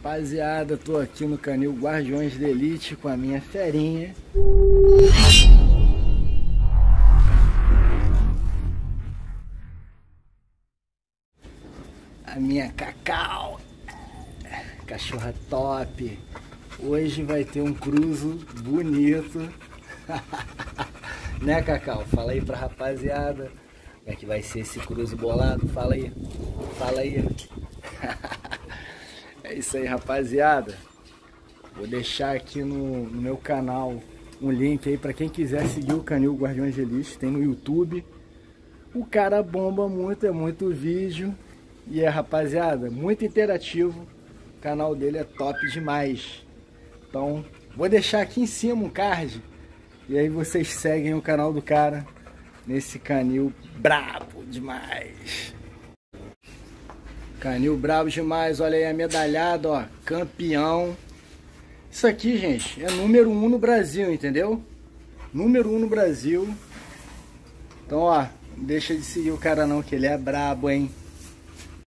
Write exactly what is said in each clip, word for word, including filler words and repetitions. Rapaziada, tô aqui no canil Guardiões de Elite com a minha ferinha. A minha Cacau, cachorra top. Hoje vai ter um cruzo bonito. Né, Cacau? Fala aí pra rapaziada. Como é que vai ser esse cruzo bolado? Fala aí. Fala aí. É isso aí, rapaziada. Vou deixar aqui no, no meu canal um link aí pra quem quiser seguir o canil Guardiões de Elite. Tem no YouTube. O cara bomba muito, é muito vídeo. E é, rapaziada, muito interativo. O canal dele é top demais. Então, vou deixar aqui em cima um card. E aí vocês seguem o canal do cara nesse canil brabo demais. Canil brabo demais, olha aí a medalhada, ó, campeão. Isso aqui, gente, é número um no Brasil, entendeu? Número um no Brasil. Então, ó, não deixa de seguir o cara não, que ele é brabo, hein?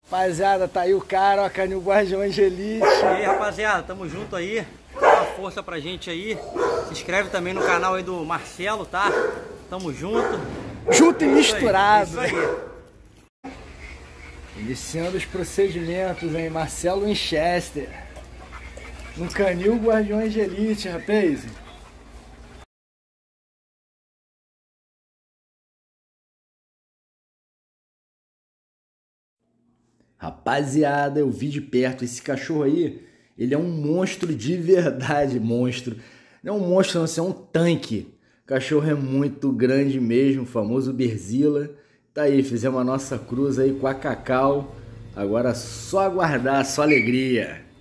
Rapaziada, tá aí o cara, ó, canil Guardiões de Elite. E aí, rapaziada, tamo junto aí. Dá uma força pra gente aí. Se inscreve também no canal aí do Marcelo, tá? Tamo junto. Junto e misturado. É isso aí. É isso aí. Iniciando os procedimentos, hein? Marcelo Winchester. No canil Guardiões de Elite, rapaz. Rapaziada, eu vi de perto esse cachorro aí. Ele é um monstro de verdade, monstro. Não é um monstro, não, isso é um tanque. O cachorro é muito grande mesmo, o famoso Bearzilla. Tá aí, fizemos a nossa cruz aí com a Cacau. Agora é só aguardar, só alegria.